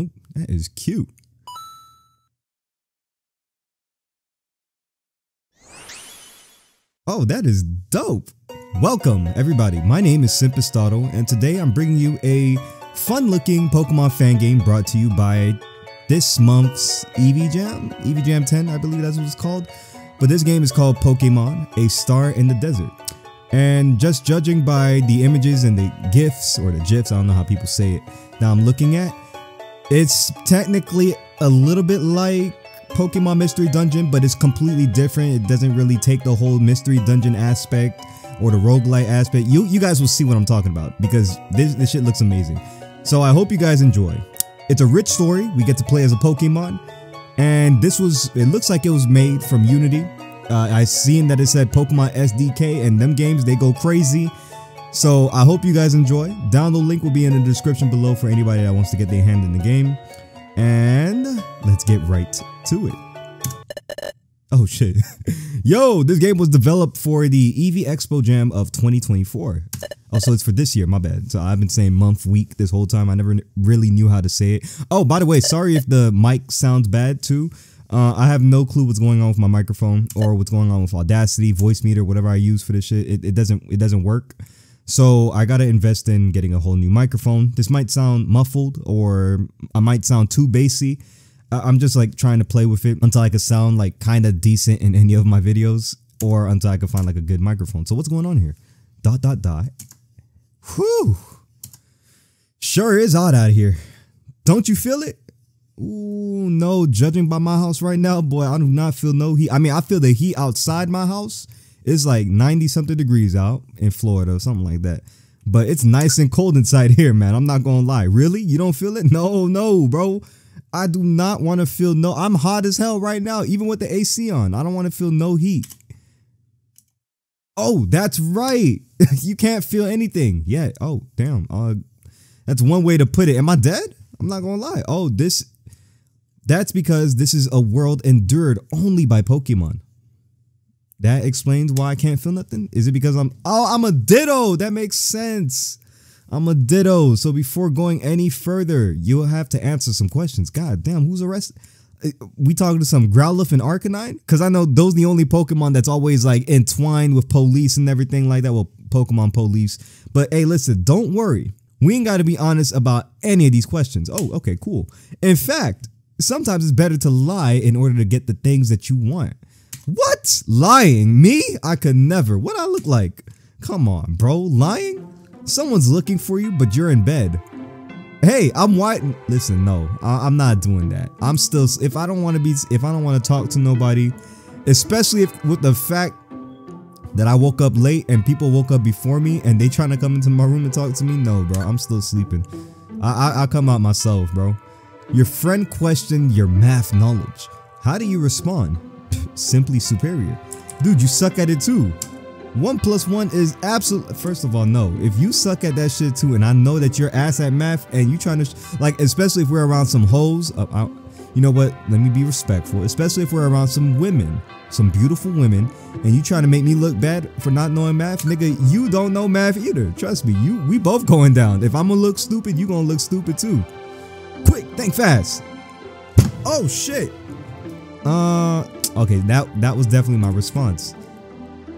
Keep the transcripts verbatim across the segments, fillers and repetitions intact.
Oh, that is cute. Oh, that is dope. Welcome, everybody. My name is Simpistotle, and today I'm bringing you a fun-looking Pokemon fan game brought to you by this month's Eevee Jam. Eevee Jam ten, I believe that's what it's called. But this game is called Pokemon A Star in the Desert. And just judging by the images and the GIFs, or the GIFs, I don't know how people say it, that I'm looking at, it's technically a little bit like Pokemon Mystery Dungeon, but it's completely different. It doesn't really take the whole Mystery Dungeon aspect or the roguelite aspect. You you guys will see what I'm talking about, because this, this shit looks amazing. So I hope you guys enjoy. It's a rich story. We get to play as a Pokemon. And this was, it looks like it was made from Unity. Uh, I seen that it said Pokemon S D K, and them games, they go crazy. So I hope you guys enjoy. Download link will be in the description below for anybody that wants to get their hand in the game. And let's get right to it. Oh shit. Yo, this game was developed for the Eevee Expo Jam of twenty twenty-four. Also, it's for this year, my bad. So I've been saying month, week this whole time. I never really knew how to say it. Oh, by the way, sorry if the mic sounds bad too. Uh, I have no clue what's going on with my microphone or what's going on with Audacity, voice meter, whatever I use for this shit. It, it doesn't it doesn't work. So I gotta invest in getting a whole new microphone. This might sound muffled, or I might sound too bassy. I, I'm just like trying to play with it until I can sound like kind of decent in any of my videos, or until I can find like a good microphone. So what's going on here? Dot dot dot. Whew. Sure is hot out here. Don't you feel it? Ooh, no, judging by my house right now, boy, I do not feel no heat. I mean, I feel the heat outside my house. It's like ninety something degrees out in Florida or something like that. But it's nice and cold inside here, man. I'm not going to lie. Really? You don't feel it? No, no, bro. I do not want to feel no. I'm hot as hell right now, even with the A C on. I don't want to feel no heat. Oh, that's right. You can't feel anything yet. Oh, damn. Uh, that's one way to put it. Am I dead? I'm not going to lie. Oh, this... That's because this is a world endured only by Pokemon. That explains why I can't feel nothing. Is it because I'm... Oh, I'm a ditto. That makes sense. I'm a ditto. So before going any further, you'll have to answer some questions. God damn, who's arrested? We talking to some Growlithe and Arcanine? Because I know those are the only Pokemon that's always like entwined with police and everything like that. Well, Pokemon police. But hey, listen, don't worry. We ain't got to be honest about any of these questions. Oh, okay, cool. In fact... Sometimes it's better to lie in order to get the things that you want. What? Lying? Me? I could never. What I look like? Come on, bro. Lying? Someone's looking for you, but you're in bed. Hey, I'm white. Listen, no, I I'm not doing that. I'm still, if I don't want to be, if I don't want to talk to nobody, especially if, with the fact that I woke up late and people woke up before me and they trying to come into my room and talk to me. No, bro, I'm still sleeping. I, I, I come out myself, bro. Your friend questioned your math knowledge. How do you respond? Simply superior. Dude, you suck at it too. One plus one is absolute. First of all, no. If you suck at that shit too, and I know that you're ass at math, and you trying to like, especially if we're around some hoes. Uh, I, you know what? Let me be respectful. Especially if we're around some women, some beautiful women, and you trying to make me look bad for not knowing math, nigga. You don't know math either. Trust me. You, we both going down. If I'm gonna look stupid, you gonna look stupid too. Quick, think fast. Oh shit. Uh, okay, that that was definitely my response.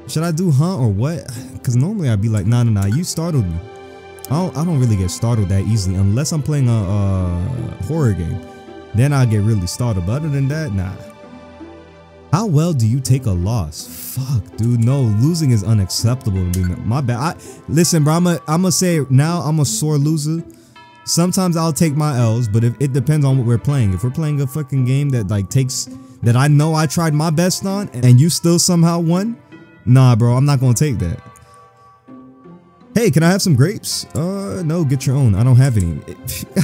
Should I do huh or what? Cause normally I'd be like, nah, nah, nah. You startled me. I don't, I don't really get startled that easily unless I'm playing a, a horror game. Then I get really startled. But other than that, nah. How well do you take a loss? Fuck, dude, no, losing is unacceptable to me. My bad. I listen, bro. I'm a, I'm gonna say it now. I'm a sore loser. Sometimes I'll take my L's, but if it depends on what we're playing. If we're playing a fucking game that like takes that I know I tried my best on and you still somehow won, nah, bro, I'm not gonna take that. Hey, can I have some grapes? Uh, no, get your own. I don't have any.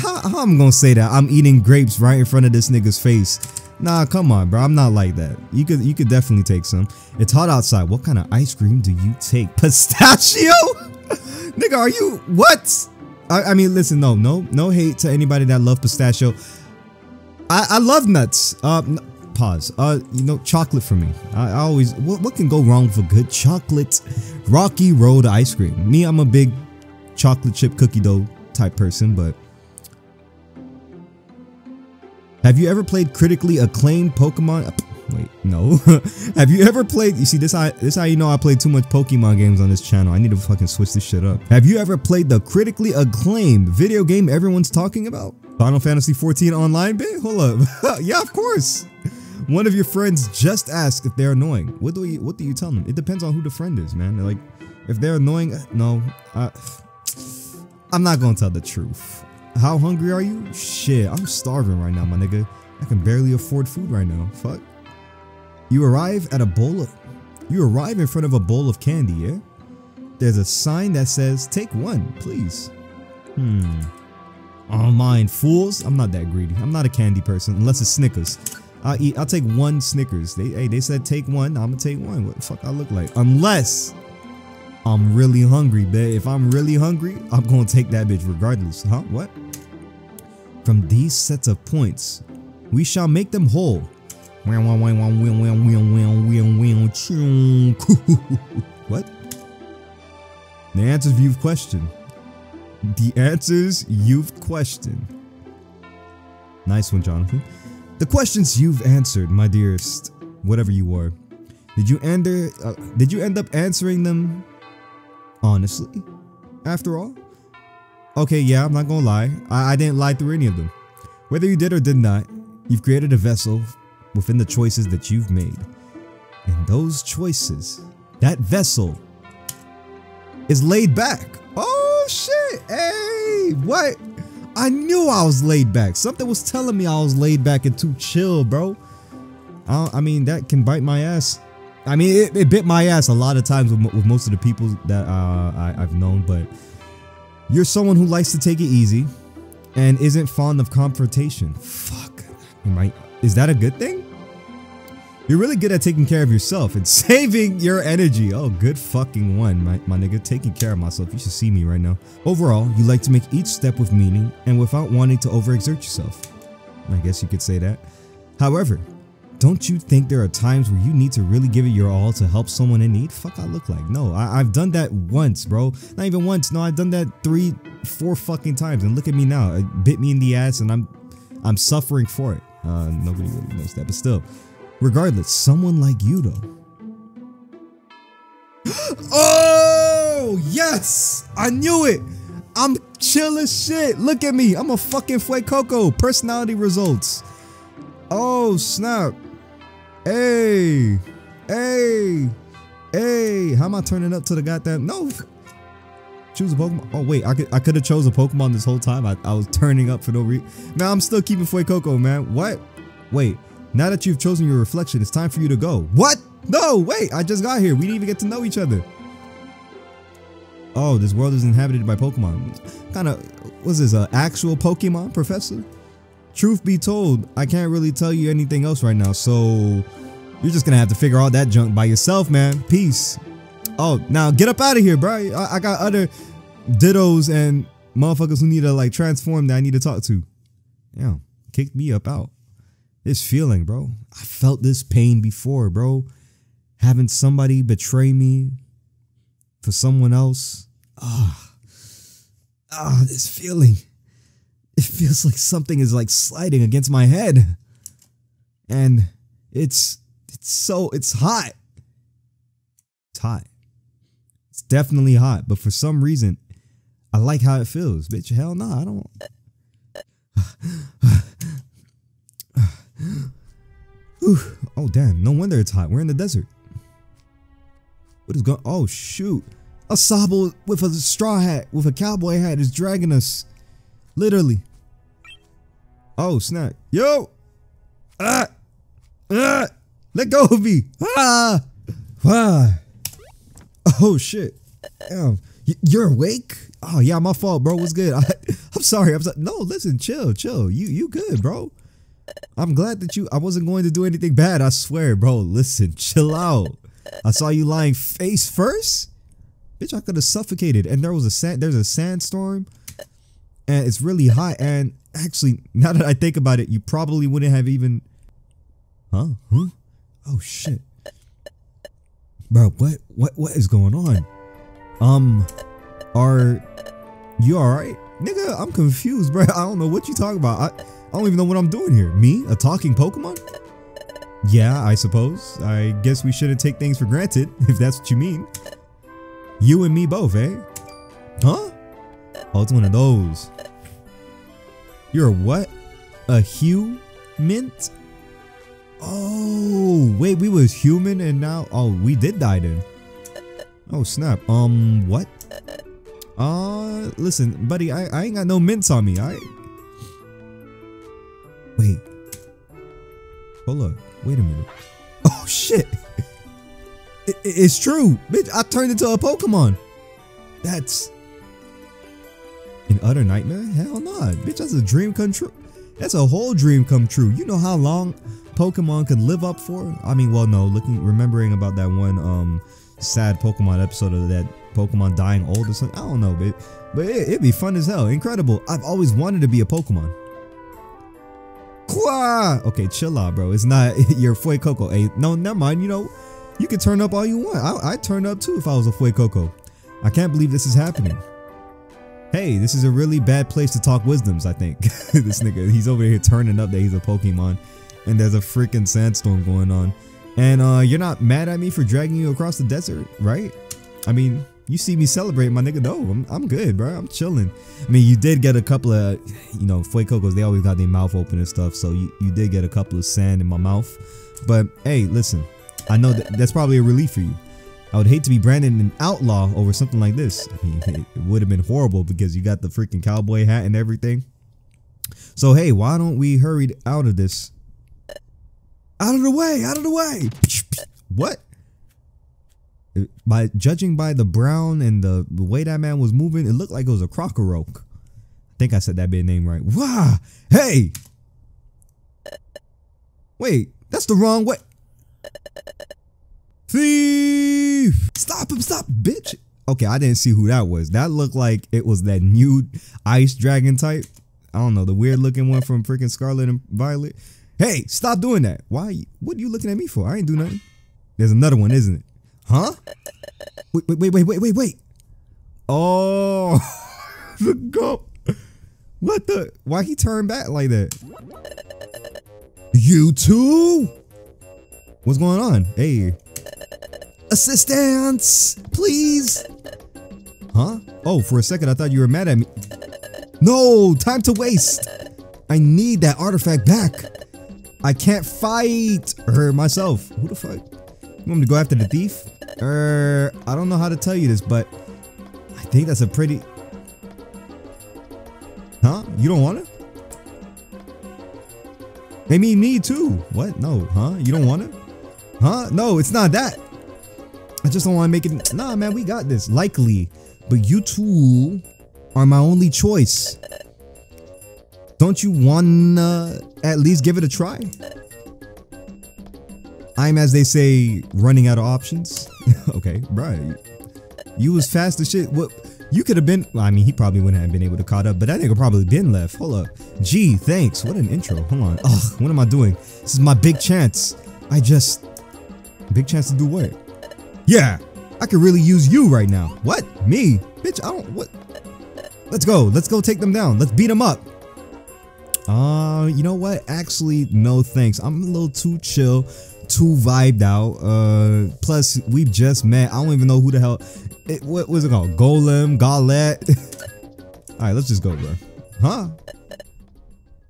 How, how I'm gonna say that? I'm eating grapes right in front of this nigga's face. Nah, come on, bro. I'm not like that. You could, you could definitely take some. It's hot outside. What kind of ice cream do you take? Pistachio? Nigga, are you what? I mean, listen, no, no, no hate to anybody that love pistachio. I, I love nuts. Uh, no, pause. Uh, you know, chocolate for me. I, I always, what, what can go wrong with a good chocolate? Rocky Road ice cream. Me, I'm a big chocolate chip cookie dough type person, but Have you ever played critically acclaimed Pokemon? Wait, no. Have you ever played? You see, this how, this how you know I played too much Pokemon games on this channel. I need to fucking switch this shit up. Have you ever played the critically acclaimed video game everyone's talking about? Final Fantasy fourteen Online, babe? Hold up. Yeah, of course. One of your friends just asked if they're annoying. What do you, what do you tell them? It depends on who the friend is, man. Like, if they're annoying, no, I, I'm not gonna tell the truth. How hungry are you? Shit, I'm starving right now, my nigga. I can barely afford food right now. Fuck. You arrive at a bowl of, you arrive in front of a bowl of candy, yeah? There's a sign that says, take one, please. Hmm. Oh, mine, fools. I'm not that greedy. I'm not a candy person, unless it's Snickers. I'll eat, I'll take one Snickers. They, hey, they said take one, I'm gonna take one. What the fuck I look like? Unless I'm really hungry, babe. If I'm really hungry, I'm gonna take that bitch regardless. Huh? What? From these sets of points, we shall make them whole. What? The answers you've questioned. The answers you've questioned. Nice one, Jonathan. The questions you've answered, my dearest, whatever you are, did you end there, uh, did you end up answering them honestly? After all, okay, yeah, I'm not gonna lie, I, I didn't lie through any of them. Whether you did or did not, you've created a vessel within the choices that you've made, and those choices, that vessel, is laid back. Oh shit! Hey, what? I knew I was laid back. Something was telling me I was laid back and too chill, bro. I, I mean, that can bite my ass. I mean, it, it bit my ass a lot of times with, with most of the people that uh, I, I've known, but you're someone who likes to take it easy and isn't fond of confrontation. Fuck. Am I, is that a good thing? You're really good at taking care of yourself and saving your energy. Oh, good fucking one, my, my nigga. Taking care of myself. You should see me right now. Overall, you like to make each step with meaning and without wanting to overexert yourself. I guess you could say that. However, don't you think there are times where you need to really give it your all to help someone in need? Fuck, I look like. No, I, I've done that once, bro. Not even once. No, I've done that three, four fucking times. And look at me now. It bit me in the ass and I'm, I'm suffering for it. Uh, nobody really knows that, but still. Regardless, someone like you though. Oh, yes! I knew it! I'm chill as shit. Look at me. I'm a fucking Fuecoco. Personality results. Oh, snap. Hey. Hey. Hey. How am I turning up to the goddamn... No. Choose a Pokemon. Oh, wait. I could I could have chose a Pokemon this whole time. I, I was turning up for no reason. Now I'm still keeping Fuecoco, man. What? Wait. Now that you've chosen your reflection, it's time for you to go. What? No, wait, I just got here. We didn't even get to know each other. Oh, this world is inhabited by Pokemon. Kind of, was this, an actual Pokemon, Professor? Truth be told, I can't really tell you anything else right now, so you're just going to have to figure out that junk by yourself, man. Peace. Oh, now get up out of here, bro. I, I got other dittos and motherfuckers who need to, like, transform that I need to talk to. Damn, kicked me up out. This feeling, bro. I felt this pain before, bro. Having somebody betray me for someone else. Ah, ah, this feeling. It feels like something is like sliding against my head, and it's it's so it's hot. It's hot. It's definitely hot. But for some reason, I like how it feels, bitch. Hell no, nah, I don't. Whew. Oh damn, no wonder it's hot. We're in the desert. What is going? Oh shoot, a Sobble with a straw hat, with a cowboy hat, is dragging us. Literally. Oh snap. Yo. Ah. Ah. Let go of me. Ah. Ah. Oh shit. Damn. You're awake? Oh yeah, my fault, bro. What's good? I, I'm sorry. I'm sorry. No, listen, chill, chill. You you good, bro? I'm glad that you, I wasn't going to do anything bad, I swear, bro. Listen, chill out. I saw you lying face first. Bitch, I could have suffocated. And there was a sand, there's a sandstorm. And it's really hot. And actually, now that I think about it, you probably wouldn't have even. Huh? Huh? Oh shit. Bro, what what what is going on? Um, are you alright? Nigga, I'm confused, bro. I don't know what you talking about. I, I don't even know what I'm doing here. Me? A talking Pokemon? Yeah, I suppose. I guess we shouldn't take things for granted, if that's what you mean. You and me both, eh? Huh? Oh, it's one of those. You're a what? A human? Oh, wait, we was human and now... Oh, we did die then. Oh, snap. Um, what? Uh, listen, buddy, I, I ain't got no mints on me, alright? Wait. Hold up. Wait a minute. Oh, shit. It, it, it's true. Bitch, I turned into a Pokemon. That's... An utter nightmare? Hell no. Nah. Bitch, that's a dream come true. That's a whole dream come true. You know how long Pokemon could live up for? I mean, well, no. Looking, remembering about that one, um... sad Pokemon episode of that Pokemon dying old or something. I don't know, bitch. But it, it'd be fun as hell. Incredible. I've always wanted to be a Pokemon. Qua! Okay, chill out, bro. It's not your Fuecoco. Hey, no, never mind. You know, you can turn up all you want. I, I'd turn up too if I was a Fuecoco. I can't believe this is happening. Hey, this is a really bad place to talk wisdoms, I think. This nigga, he's over here turning up that he's a Pokemon. And there's a freaking sandstorm going on. And uh, you're not mad at me for dragging you across the desert, right? I mean, you see me celebrate, my nigga. No, I'm, I'm good, bro. I'm chilling. I mean, you did get a couple of, you know, Fuecocos. They always got their mouth open and stuff. So you, you did get a couple of sand in my mouth. But hey, listen, I know that that's probably a relief for you. I would hate to be branded an outlaw over something like this. I mean, it, it would have been horrible because you got the freaking cowboy hat and everything. So, hey, why don't we hurry out of this? Out of the way! Out of the way! What? By judging by the brown and the, the way that man was moving, it looked like it was a Krokorok. I think I said that bit name right. Wow! Hey! Wait, that's the wrong way. Thief! Stop him! Stop, bitch! Okay, I didn't see who that was. That looked like it was that new ice dragon type. I don't know, the weird looking one from freaking Scarlet and Violet. Hey, stop doing that. Why? What are you looking at me for? I ain't do nothing. There's another one, isn't it? Huh? Wait, wait, wait, wait, wait, wait, wait. Oh, the gulp. What the? Why he turned back like that? You too? What's going on? Hey. Assistance, please. Huh? Oh, for a second, I thought you were mad at me. No, time to waste. I need that artifact back. I can't fight her myself. Who the fuck? You want me to go after the thief? Er, I don't know how to tell you this, but I think that's a pretty... Huh? You don't want it? They mean me too. What? No, huh? You don't want it? Huh? No, it's not that. I just don't want to make it... Nah, man, we got this. Likely. But you two are my only choice. Don't you wanna at least give it a try? I'm, as they say, running out of options. Okay, right. You was fast as shit. What? You could have been, well, I mean, he probably wouldn't have been able to caught up, but that nigga probably been left. Hold up. Gee, thanks. What an intro. Hold on. Ugh, what am I doing? This is my big chance. I just, big chance to do what? Yeah, I could really use you right now. What? Me? Bitch, I don't, what? Let's go. Let's go take them down. Let's beat them up. Uh, you know what? Actually, no thanks. I'm a little too chill, too vibed out. Uh, plus we've just met. I don't even know who the hell. It, what was it called? Golem, Gaudette. All right, let's just go, bro. Huh?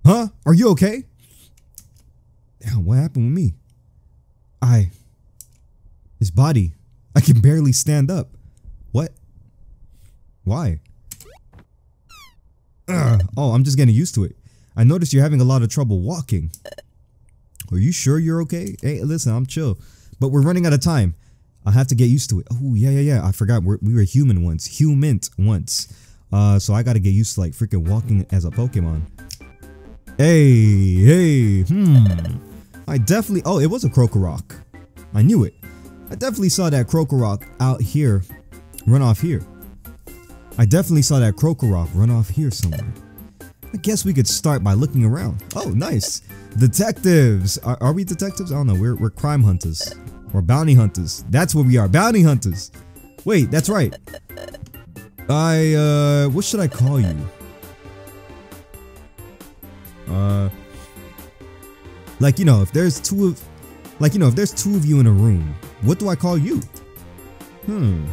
Huh? Are you okay? Damn, what happened with me? I. His body. I can barely stand up. What? Why? Ugh. Oh, I'm just getting used to it. I noticed you're having a lot of trouble walking. Are you sure you're okay? Hey, listen, I'm chill. But we're running out of time. I'll have to get used to it. Oh, yeah, yeah, yeah. I forgot we're, we were human once. Human once. Uh, so I got to get used to, like, freaking walking as a Pokemon. Hey, hey, hmm. I definitely... Oh, it was a Krokorok. I knew it. I definitely saw that Krokorok out here. Run off here. I definitely saw that Krokorok run off here somewhere. I guess we could start by looking around. Oh, nice. Detectives. Are, are we detectives? I don't know. We're, we're crime hunters. Or bounty hunters. That's what we are. Bounty hunters. Wait, that's right. I, uh, what should I call you? Uh, like, you know, if there's two of, like, you know, if there's two of you in a room, what do I call you? Hmm.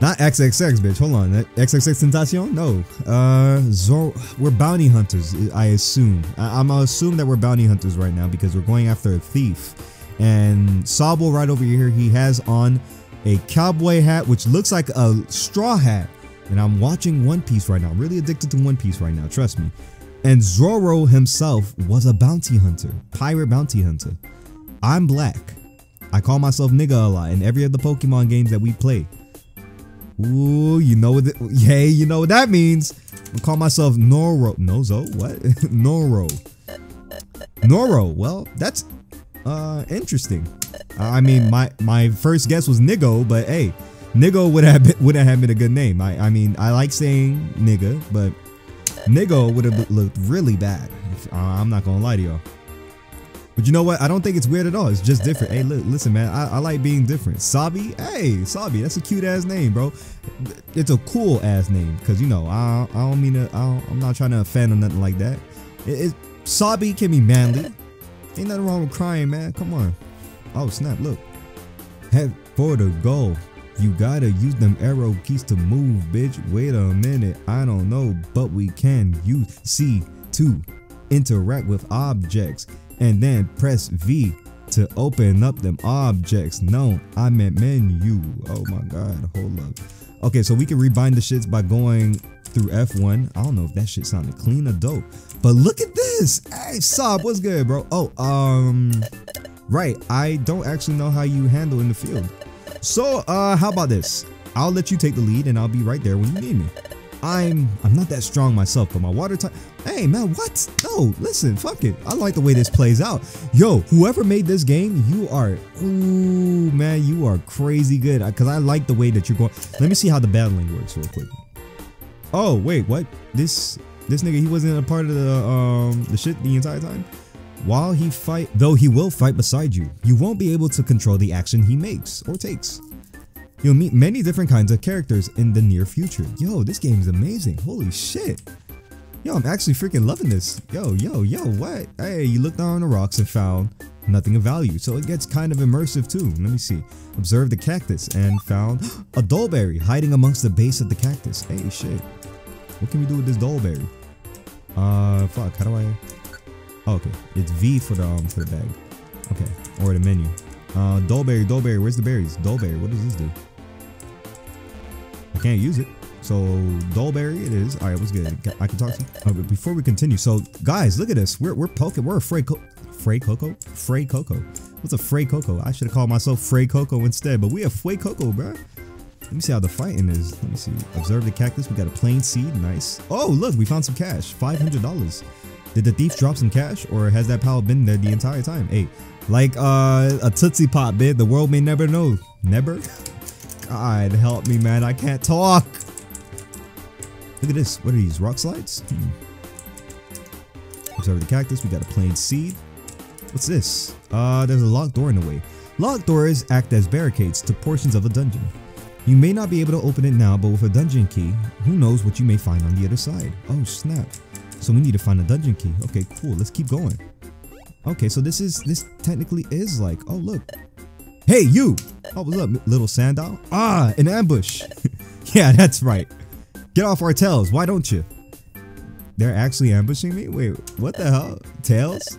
Not X X X, bitch. Hold on. XXXTentacion? No. Uh, Zoro. We're bounty hunters, I assume. I I'm I'll assume that we're bounty hunters right now because we're going after a thief. And Sobble right over here, he has on a cowboy hat, which looks like a straw hat. And I'm watching One Piece right now. Really addicted to One Piece right now. Trust me. And Zoro himself was a bounty hunter. Pirate bounty hunter. I'm black. I call myself nigga a lot in every of the Pokemon games that we play. Ooh, you know what? Hey, you know what that means? I call myself Noro. Nozo? What? Noro. Noro. Well, that's uh interesting. I mean, my my first guess was Niggo, but hey, Niggo would have been, wouldn't have been a good name. I I mean, I like saying nigga, but Niggo would have looked really bad. If, uh, I'm not gonna lie to y'all. But you know what? I don't think it's weird at all. It's just different. Hey, look, listen, man. I, I like being different. Sobble? Hey, Sobble. That's a cute ass name, bro. It's a cool ass name because, you know, I, I don't mean to. I don't, I'm not trying to offend or nothing like that. It, it, Sobble can be manly. Ain't nothing wrong with crying, man. Come on. Oh, snap. Look. Head for the goal. You gotta use them arrow keys to move, bitch. Wait a minute. I don't know, but we can use C to interact with objects. And then press V to open up them objects. No, I meant menu. Oh my god, hold up. Okay, so we can rebind the shits by going through F one. I don't know if that shit sounded clean or dope, but look at this. Hey, Sob, what's good, bro? Oh, um, right. I don't actually know how you handle in the field. So, uh, how about this? I'll let you take the lead, and I'll be right there when you need me. I'm I'm not that strong myself, but my water type. Hey man, what? No, listen, fuck it. I like the way this plays out. Yo, whoever made this game, you are, ooh man, you are crazy good. Cause I like the way that you're going. Let me see how the battling works real quick. Oh wait, what? This this nigga, he wasn't a part of the um the shit the entire time. While he fight, though, he will fight beside you. You won't be able to control the action he makes or takes. You'll meet many different kinds of characters in the near future. Yo, this game is amazing. Holy shit. Yo, I'm actually freaking loving this. Yo, yo, yo, what? Hey, you looked down on the rocks and found nothing of value. So it gets kind of immersive too. Let me see. Observed the cactus and found a Dullberry hiding amongst the base of the cactus. Hey, shit. What can we do with this Dullberry? Uh, fuck. How do I? Oh, okay. It's V for the, um, for the bag. Okay. Or the menu. Uh, Dullberry, Dullberry. Where's the berries? Dullberry. What does this do? I can't use it. So Dullberry it is. All right, what's good? I can talk to you. Oh, but before we continue, so guys, look at this. We're we're poking. We're a Fuecoco. Fuecoco? Fuecoco. What's a Fuecoco? I should have called myself Fuecoco instead, but we a Fuecoco, bro. Let me see how the fighting is. Let me see. Observe the cactus. We got a plain seed. Nice. Oh, look, we found some cash. Five hundred dollars. Did the thief drop some cash, or has that pal been there the entire time? Hey, like uh, a Tootsie Pop, bid. The world may never know. Never. God help me, man. I can't talk. Look at this. What are these? Rock slides? Hmm. Observe the cactus. We got a plain seed. What's this? Uh, there's a locked door in the way. Locked doors act as barricades to portions of a dungeon. You may not be able to open it now, but with a dungeon key, who knows what you may find on the other side. Oh, snap. So we need to find a dungeon key. Okay, cool. Let's keep going. Okay, so this is, this technically is like, oh, look. Hey, you! Oh, what's up, little Sandow? Ah, an ambush! Yeah, that's right. Get off our tails, why don't you? They're actually ambushing me? Wait, what the hell? Tails?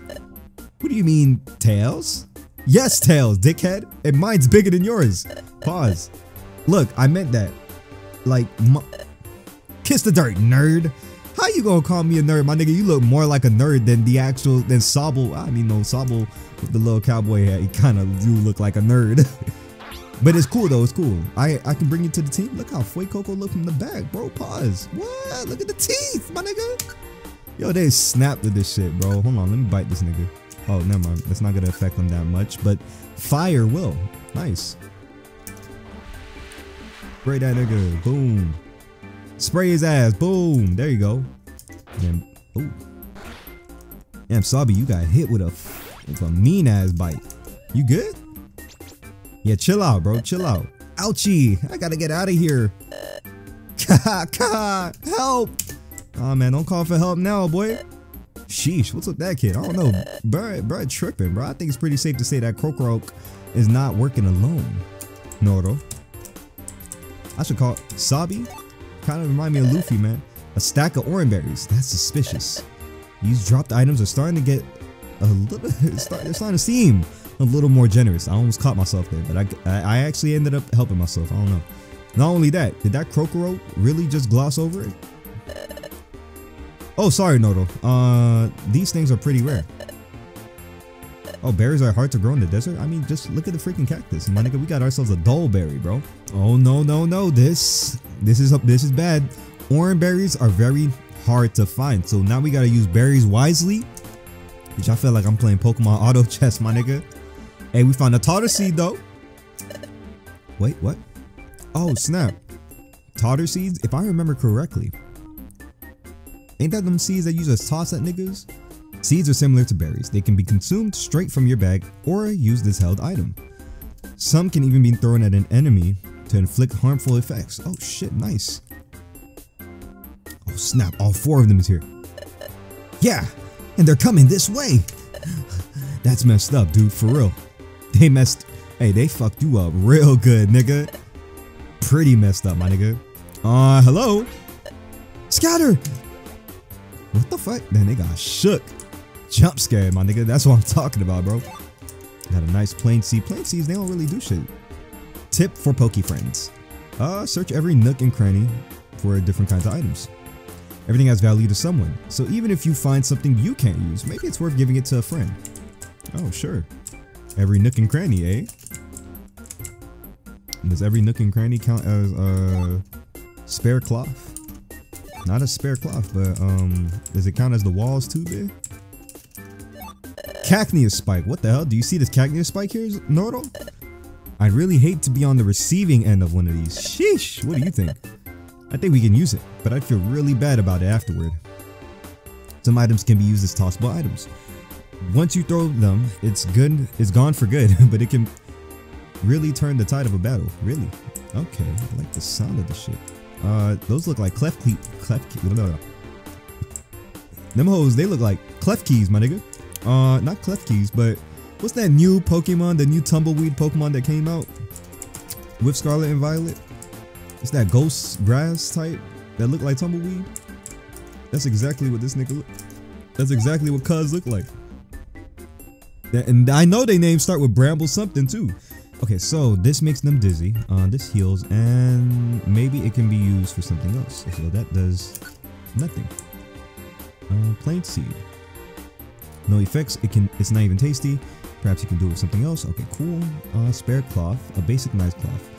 What do you mean, tails? Yes, tails, dickhead! And mine's bigger than yours! Pause. Look, I meant that. Like, kiss the dirt, nerd! How you gonna call me a nerd, my nigga? You look more like a nerd than the actual, than Sobble. I mean, no, Sobble with the little cowboy hat, he kind of do look like a nerd. But it's cool though, it's cool. I I can bring you to the team. Look how Fuecoco look from the back, bro. Pause. What? Look at the teeth, my nigga. Yo, they snapped with this shit, bro. Hold on, let me bite this nigga. Oh, never mind. That's not gonna affect them that much, but fire will. Nice. Spray that nigga. Boom. Spray his ass. Boom. There you go. Damn. Oh. Damn, Sobble, you got hit with a with a mean ass bite. You good? Yeah, chill out, bro. Chill out. Ouchie. I gotta get out of here. Help. Oh man, don't call for help now, boy. Sheesh, what's with that kid? I don't know. Bruh, bruh tripping, bro. I think it's pretty safe to say that Krokorok is not working alone. Noro. I should call it Sobble. Kind of remind me of Luffy, man. A stack of orange berries. That's suspicious. These dropped items are starting to get a little... start, they're starting to seem a little more generous. I almost caught myself there, but I, I, I actually ended up helping myself. I don't know. Not only that, did that Krokorok really just gloss over it? Oh, sorry, Noto. Uh, these things are pretty rare. Oh, berries are hard to grow in the desert? I mean, just look at the freaking cactus. My nigga, we got ourselves a Dullberry, bro. Oh, no, no, no. This, this is, this is bad. Orange berries are very hard to find. So now we gotta use berries wisely. Which I feel like I'm playing Pokemon Auto Chess, my nigga. Hey, we found a Tartar Seed, though. Wait, what? Oh, snap. Tartar Seeds? If I remember correctly. Ain't that them seeds that you just toss at niggas? Seeds are similar to berries. They can be consumed straight from your bag or used as held item. Some can even be thrown at an enemy to inflict harmful effects. Oh shit, nice. Oh snap, all four of them is here. Yeah, and they're coming this way. That's messed up, dude, for real. They messed, hey, they fucked you up real good, nigga. Pretty messed up, my nigga. Uh, hello? Scatter! What the fuck? Man, they got shook. Jump scared, my nigga. That's what I'm talking about, bro. Got a nice plain seed. Plain seeds, they don't really do shit. Tip for Poke Friends. Uh, search every nook and cranny for different kinds of items. Everything has value to someone. So even if you find something you can't use, maybe it's worth giving it to a friend. Oh, sure. Every nook and cranny, eh? Does every nook and cranny count as a uh, spare cloth? Not a spare cloth, but um, does it count as the walls too big? Cacnea spike, what the hell? Do you see this Cacnea spike here, Noro? I really hate to be on the receiving end of one of these. Sheesh, what do you think? I think we can use it, but I'd feel really bad about it afterward. Some items can be used as tossable items. Once you throw them, it's good, it's gone for good, but it can really turn the tide of a battle, really. Okay, I like the sound of this shit. Uh, those look like clef key, clef key, blah, blah, blah. Them hoes, they look like clef keys, my nigga. Uh, not clef keys, but what's that new Pokemon, the new tumbleweed Pokemon that came out with Scarlet and Violet? It's that ghost grass type that look like tumbleweed. That's exactly what this nigga look. That's exactly what cuz look like. That, and I know they names start with Bramble something too. Okay, so this makes them dizzy, uh, this heals, and maybe it can be used for something else. So that does nothing. Uh, plain seed. No effects, it can, it's not even tasty. Perhaps you can do it with something else. Okay, cool. Uh, spare cloth, a basic nice cloth.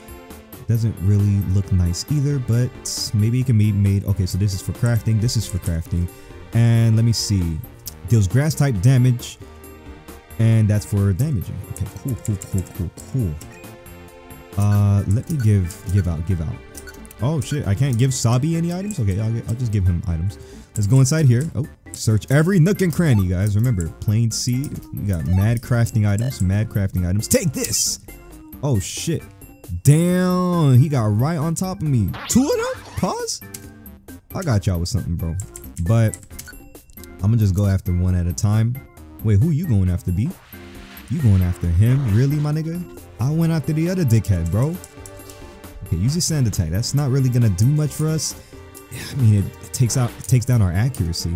Doesn't really look nice either, but maybe it can be made. Okay, so this is for crafting, this is for crafting. And let me see. Deals grass type damage. And that's for damaging. Okay, cool, cool, cool, cool, cool. Uh, let me give, give out, give out. Oh shit, I can't give Sobble any items? Okay, I'll, I'll just give him items. Let's go inside here. Oh, search every nook and cranny, guys. Remember, plain seed. We got mad crafting items, mad crafting items. Take this! Oh shit. Damn, he got right on top of me. Two of them? Pause? I got y'all with something, bro. But I'm gonna just go after one at a time. Wait, who you going after, B? You going after him? Really, my nigga? I went after the other dickhead, bro. Okay, use your sand attack. That's not really gonna do much for us. I mean, it, it takes out, it takes down our accuracy.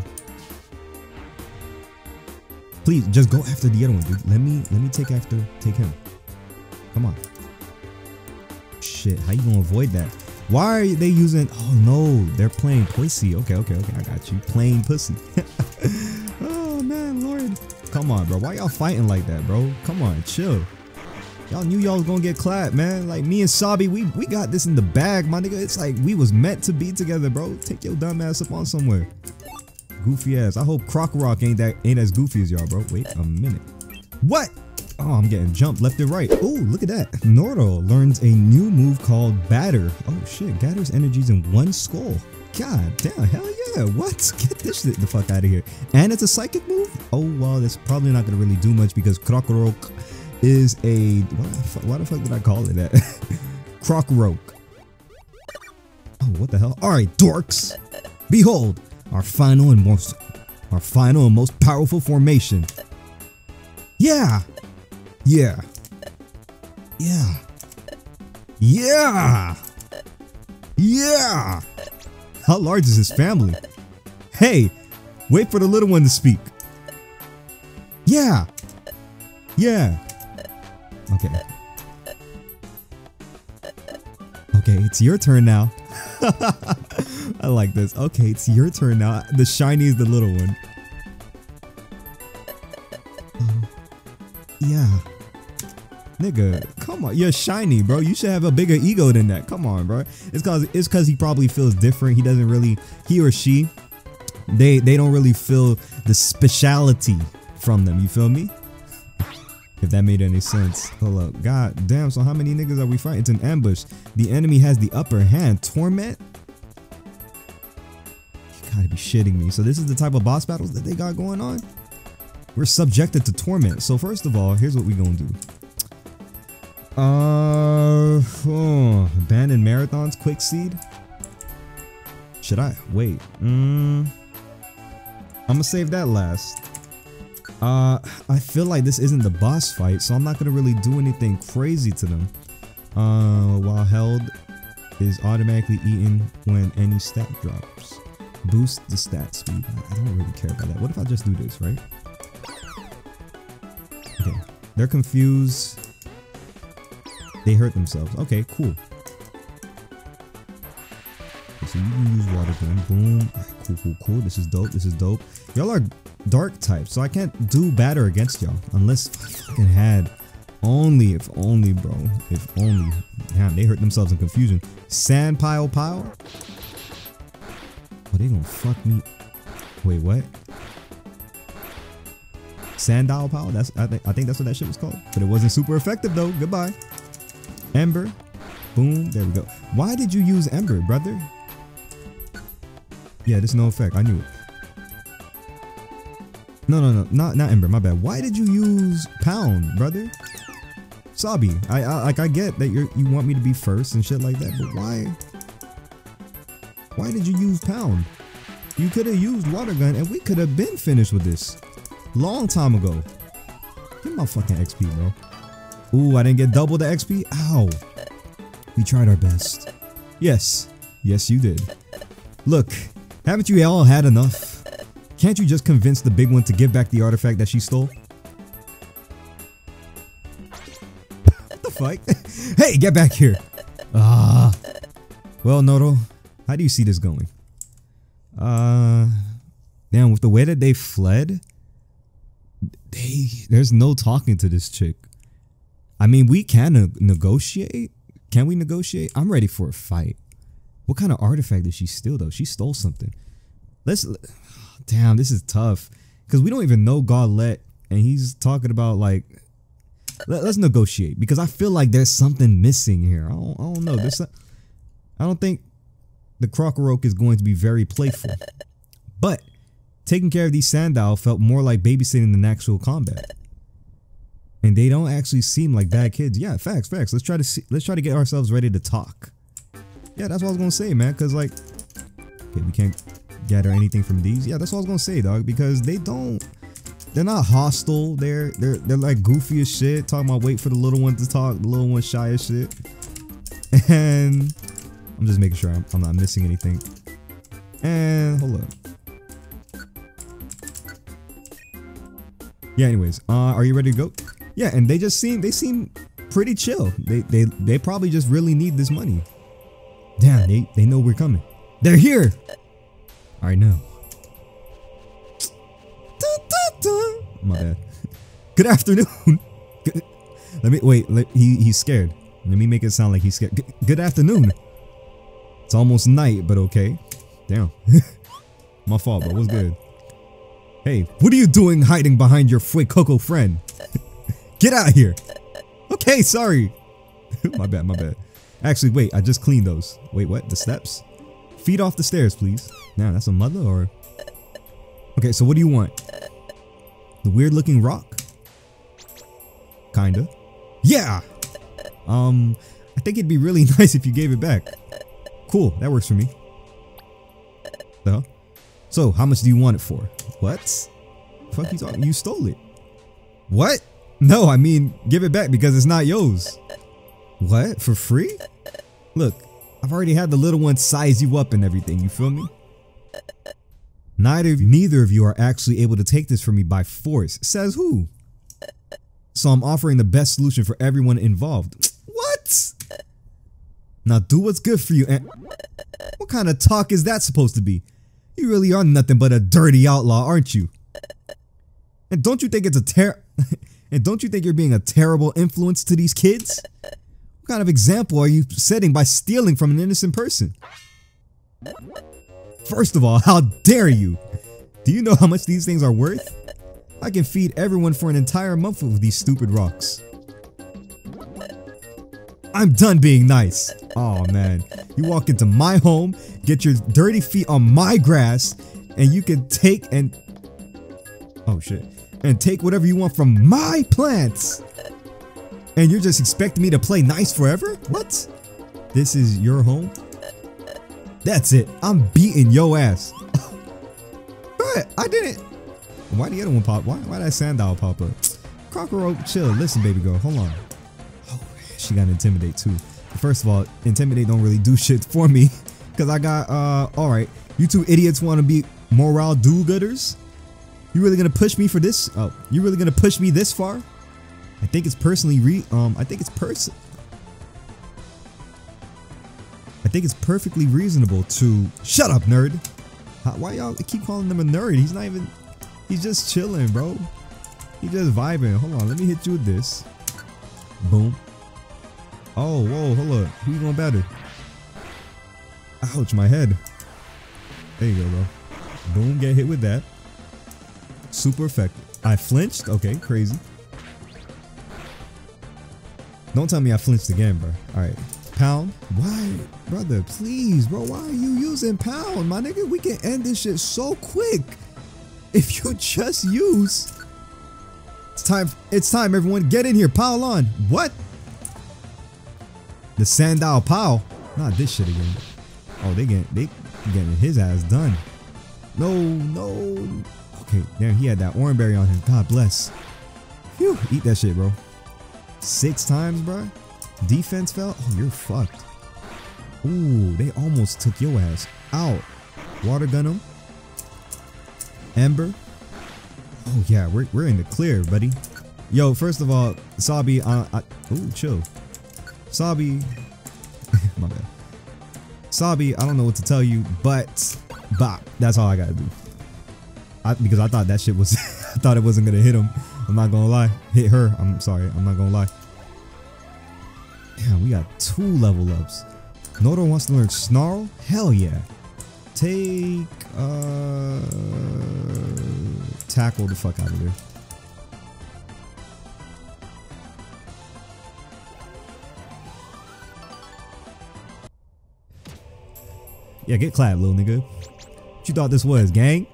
Please, just go after the other one, dude. Let me, let me take after, take him. Come on. Shit, how you gonna avoid that? Why are they using? Oh no, they're playing pussy. Okay, okay, okay. I got you. Playing pussy. Oh man, Lord. Come on, bro. Why y'all fighting like that, bro? Come on, chill. Y'all knew y'all was gonna get clapped, man. Like, me and Sobble, we, we got this in the bag, my nigga. It's like we was meant to be together, bro. Take your dumb ass up on somewhere. Goofy ass. I hope Krokorok ain't that ain't as goofy as y'all, bro. Wait a minute. What? Oh, I'm getting jumped left and right. Ooh, look at that. Noro learns a new move called Batter. Oh shit, gathers energies in one skull. God damn, hell yeah. What? Get this shit the fuck out of here. And it's a psychic move? Oh, well, that's probably not going to really do much because Krokorok is a... Why the fuck, why the fuck did I call it that? Crocroak. Oh, what the hell? Alright, dorks. Behold, Our final and most our final and most powerful formation. Yeah. Yeah. Yeah. Yeah. Yeah. How large is his family? Hey, wait for the little one to speak. Yeah. Yeah. Okay. Okay, it's your turn now. I like this. Okay, it's your turn now. The shiny is the little one. Um, yeah. Nigga, come on. You're shiny, bro. You should have a bigger ego than that. Come on, bro. It's cause it's cause he probably feels different. He doesn't really he or she they they don't really feel the speciality from them. You feel me? If that made any sense. Hold up. God damn, so how many niggas are we fighting? It's an ambush. The enemy has the upper hand. Torment? You gotta be shitting me. So this is the type of boss battles that they got going on? We're subjected to torment. So first of all, here's what we gonna do. Uh, oh, abandoned marathons, quick seed. Should I? Wait. Mm, I'm gonna save that last. Uh, I feel like this isn't the boss fight, so I'm not gonna really do anything crazy to them. Uh, while held is automatically eaten when any stat drops. Boost the stat speed. I don't really care about that. What if I just do this, right? Okay. They're confused. They hurt themselves. Okay, cool. Okay, so you can use water gun. Boom. All right, cool, cool, cool. This is dope. This is dope. Y'all are dark type, so I can't do batter against y'all unless fucking had only if only bro if only damn they hurt themselves in confusion. Sand pile pile. Oh, they gonna fuck me. Wait, what? Sandow pile. That's I think I think that's what that shit was called, but it wasn't super effective though. Goodbye. Ember. Boom. There we go. Why did you use Ember, brother? Yeah, there's no effect. I knew it. No, no, no, not not Ember. My bad. Why did you use Pound, brother? Sobble, I, I like I get that you you want me to be first and shit like that, but why? Why did you use Pound? You could have used Water Gun, and we could have been finished with this long time ago. Get my fucking X P, bro. Ooh, I didn't get double the X P. Ow. We tried our best. Yes, yes, you did. Look, haven't you all had enough? Can't you just convince the big one to give back the artifact that she stole? What the fuck? Hey, get back here! Ah. Well, Noro, how do you see this going? Uh, damn, with the way that they fled, they there's no talking to this chick. I mean, we can uh, negotiate. Can we negotiate? I'm ready for a fight. What kind of artifact did she steal, though? She stole something. Let's... Damn, this is tough because we don't even know Gaudette, and he's talking about like let, let's negotiate because I feel like there's something missing here. I don't, I don't know. There's some, I don't think the Krokorok is going to be very playful, but taking care of these Sandow felt more like babysitting than actual combat, and they don't actually seem like bad kids. Yeah, facts, facts. Let's try to see, let's try to get ourselves ready to talk. Yeah, that's what I was gonna say, man. Cause like, okay, we can't gather anything from these. Yeah, that's what I was gonna say, dog, because they don't they're not hostile. They're they're they're like goofy as shit, talking about wait for the little one to talk, the little one shy as shit. And I'm just making sure I'm, I'm not missing anything. And hold up. Yeah, anyways, uh are you ready to go? Yeah, and they just seem they seem pretty chill. They they they probably just really need this money. Damn, they they know we're coming. They're here. Alright, now. My bad. Good afternoon. Good. Let me wait. Let, he he's scared. Let me make it sound like he's scared. Good, good afternoon. It's almost night, but okay. Damn. My fault, bro. What's good? Hey, what are you doing hiding behind your Fuecoco friend? Get out of here. Okay, sorry. My bad. My bad. Actually, wait. I just cleaned those. Wait, what? The steps? Feet off the stairs, please. Now that's a mother or... Okay, so what do you want? The weird looking rock? Kinda. Yeah! Um, I think it'd be really nice if you gave it back. Cool, that works for me. So, So how much do you want it for? What? Fuck you talking? You stole it. What? No, I mean give it back because it's not yours. What? For free? Look, I've already had the little one size you up and everything, you feel me? Neither, neither of you are actually able to take this from me by force. Says who? So I'm offering the best solution for everyone involved. What? Now do what's good for you and... What kind of talk is that supposed to be? You really are nothing but a dirty outlaw, aren't you? And don't you think it's a ter- And don't you think you're being a terrible influence to these kids? What kind of example are you setting by stealing from an innocent person? First of all, how dare you? Do you know how much these things are worth? I can feed everyone for an entire month with these stupid rocks. I'm done being nice. Oh man, you walk into my home, get your dirty feet on my grass, and you can take and... Oh shit. And take whatever you want from my plants. And you're just expecting me to play nice forever? What? This is your home? That's it. I'm beating your ass. But I didn't... Why the other one pop? Why, why that Sandow pop up? Krokorok, chill. Listen, baby girl. Hold on. Oh, she got to intimidate too. First of all, intimidate don't really do shit for me. Because I got... uh, Alright. You two idiots want to be morale do-gooders? You really going to push me for this? Oh, you really going to push me this far? I think it's personally re... Um, I think it's person... I think it's perfectly reasonable to shut up, nerd. How, why y'all keep calling him a nerd? He's not even. He's just chilling, bro. He's just vibing. Hold on, let me hit you with this. Boom. Oh, whoa, hold up. Who you gonna batter? Ouch, my head. There you go, bro. Boom, get hit with that. Super effective. I flinched. Okay, crazy. Don't tell me I flinched again, bro. All right. Pound? Why? Brother, please, bro. Why are you using pound, my nigga? We can end this shit so quick. If you just use... It's time. It's time, everyone. Get in here. Pile on. What? The Sandow pile? Not this shit again. Oh, they getting, they getting his ass done. No, no. Okay, damn, he had that orange berry on him. God bless. Phew. Eat that shit, bro. Six times, bro. Defense fell? Oh, you're fucked. Ooh, they almost took your ass out. Water gun him. Ember. Oh, yeah, we're, we're in the clear, buddy. Yo, first of all, Sobble, uh, I... Ooh, chill. Sobble. My bad. Sobble, I don't know what to tell you, but... Bop. That's all I gotta do. I, because I thought that shit was... I thought it wasn't gonna hit him. I'm not gonna lie. Hit her. I'm sorry. I'm not gonna lie. Damn, we got two level ups. Nodo wants to learn Snarl? Hell yeah. Take, uh, tackle the fuck out of there. Yeah, get clapped, little nigga. What you thought this was, gang?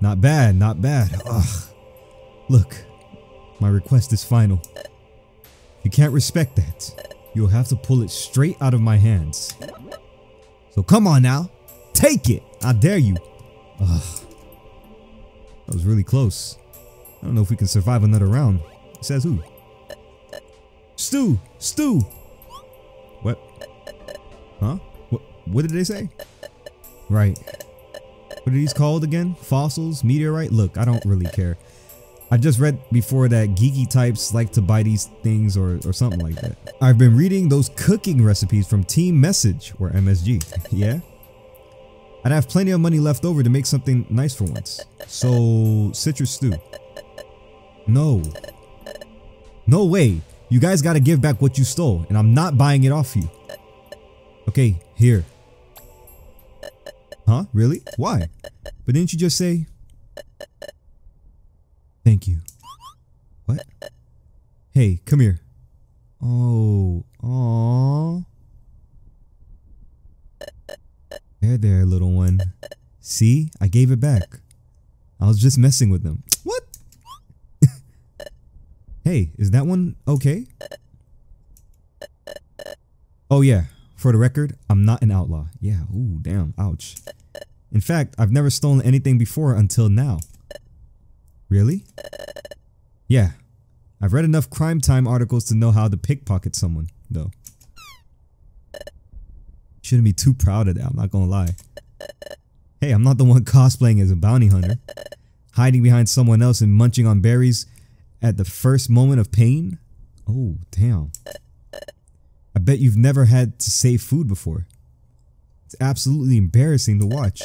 Not bad, not bad. Ugh. Look, my request is final. You can't respect that. You'll have to pull it straight out of my hands. So come on now. Take it. I dare you. Ugh. That was really close. I don't know if we can survive another round. Says who? Stew. Stew. What? Huh? What, what did they say? Right. What are these called again? Fossils? Meteorite? Look, I don't really care. I just read before that geeky types like to buy these things or, or something like that. I've been reading those cooking recipes from Team Message, or M S G. Yeah? I'd have plenty of money left over to make something nice for once. So, citrus stew. No. No way. You guys gotta give back what you stole, and I'm not buying it off you. Okay, here. Huh? Really? Why? But didn't you just say... Thank you. What? Hey, come here. Oh, aww. There, there, little one. See, I gave it back. I was just messing with them. What? Hey, is that one okay? Oh yeah, for the record, I'm not an outlaw. Yeah, ooh, damn, ouch. In fact, I've never stolen anything before until now. Really? Yeah. I've read enough Crime Time articles to know how to pickpocket someone, though. Shouldn't be too proud of that, I'm not gonna lie. Hey, I'm not the one cosplaying as a bounty hunter, hiding behind someone else and munching on berries at the first moment of pain. Oh, damn. I bet you've never had to save food before. It's absolutely embarrassing to watch.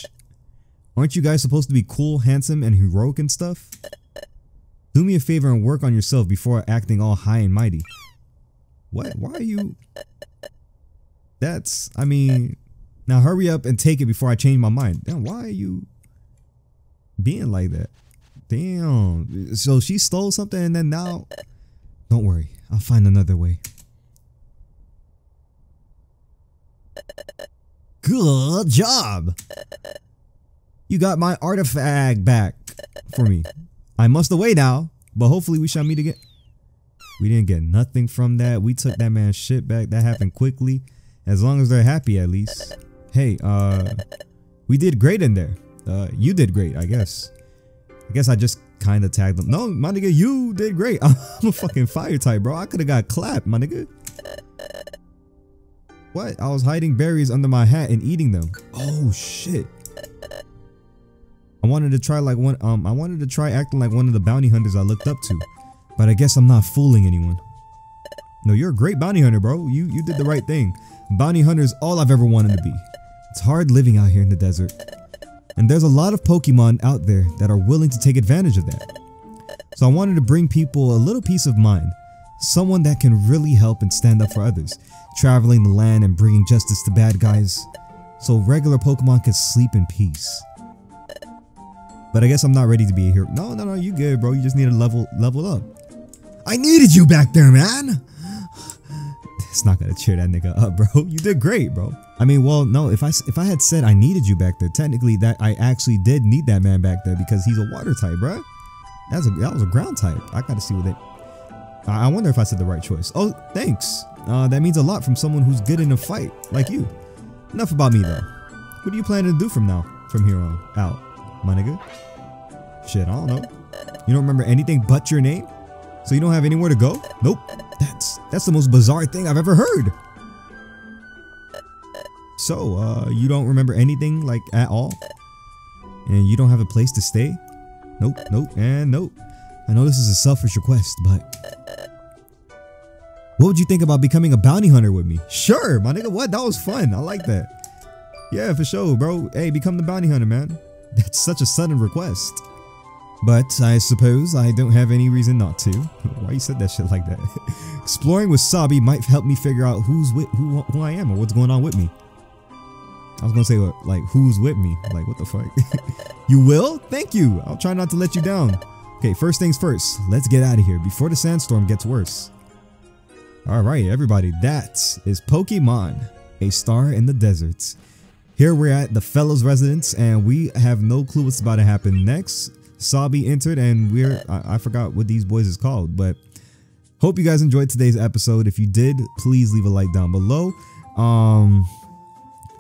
Aren't you guys supposed to be cool, handsome, and heroic and stuff? Do me a favor and work on yourself before acting all high and mighty. What? Why are you... That's... I mean... Now hurry up and take it before I change my mind. Damn, why are you being like that? Damn. So she stole something and then now... Don't worry. I'll find another way. Good job! You got my artifact back for me. I must away now, but hopefully we shall meet again. We didn't get nothing from that. We took that man's shit back. That happened quickly. As long as they're happy, at least. Hey, uh, we did great in there. Uh, you did great, I guess. I guess I just kind of tagged them. No, my nigga, you did great. I'm a fucking fire type, bro. I could have got clapped, my nigga. What? I was hiding berries under my hat and eating them. Oh, shit. I wanted to try like one. Um, I wanted to try acting like one of the bounty hunters I looked up to, but I guess I'm not fooling anyone. No, you're a great bounty hunter, bro. You you did the right thing. Bounty hunter is all I've ever wanted to be. It's hard living out here in the desert, and there's a lot of Pokemon out there that are willing to take advantage of that. So I wanted to bring people a little peace of mind, someone that can really help and stand up for others, traveling the land and bringing justice to bad guys, so regular Pokemon can sleep in peace. But I guess I'm not ready to be here. No, no, no, you good, bro. You just need to level level up. I needed you back there, man. It's not gonna cheer that nigga up, bro. You did great, bro. I mean, well, no, if I if I had said I needed you back there, technically that I actually did need that man back there because he's a water type, bro. That's a that was a ground type. I gotta see what they. I wonder if I said the right choice. Oh, thanks. Uh, that means a lot from someone who's good in a fight like you. Enough about me though. What do you plan to do from now, from here on out? My nigga? Shit, I don't know. You don't remember anything but your name? So you don't have anywhere to go? Nope. That's that's the most bizarre thing I've ever heard. So, uh, you don't remember anything, like, at all? And you don't have a place to stay? Nope, nope, and nope. I know this is a selfish request, but... What would you think about becoming a bounty hunter with me? Sure, my nigga, what? That was fun. I like that. Yeah, for sure, bro. Hey, become the bounty hunter, man. That's such a sudden request. But I suppose I don't have any reason not to. Why you said that shit like that? Exploring with Sobble might help me figure out who's with who, who I am or what's going on with me. I was gonna say like who's with me. Like what the fuck? You will? Thank you. I'll try not to let you down. Okay, first things first. Let's get out of here before the sandstorm gets worse. All right, everybody. That is Pokemon, A Star in the Desert. Here we're at the fellow's residence, and we have no clue what's about to happen next. Sobble entered, and we're—I I forgot what these boys is called, but hope you guys enjoyed today's episode. If you did, please leave a like down below. Um,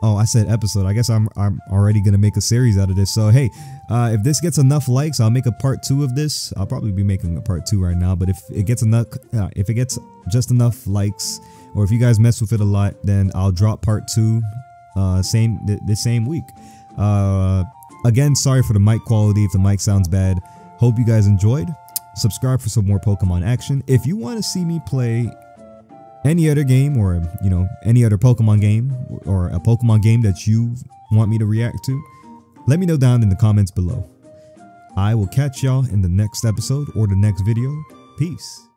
oh, I said episode. I guess I'm—I'm I'm already gonna make a series out of this. So hey, uh, if this gets enough likes, I'll make a part two of this. I'll probably be making a part two right now, but if it gets enough, uh, if it gets just enough likes, or if you guys mess with it a lot, then I'll drop part two. Uh, same th the same week. Uh, again, sorry for the mic quality if the mic sounds bad. Hope you guys enjoyed. Subscribe for some more Pokemon action. If you want to see me play any other game, or you know, any other Pokemon game, or a Pokemon game that you want me to react to, let me know down in the comments below. I will catch y'all in the next episode or the next video. Peace.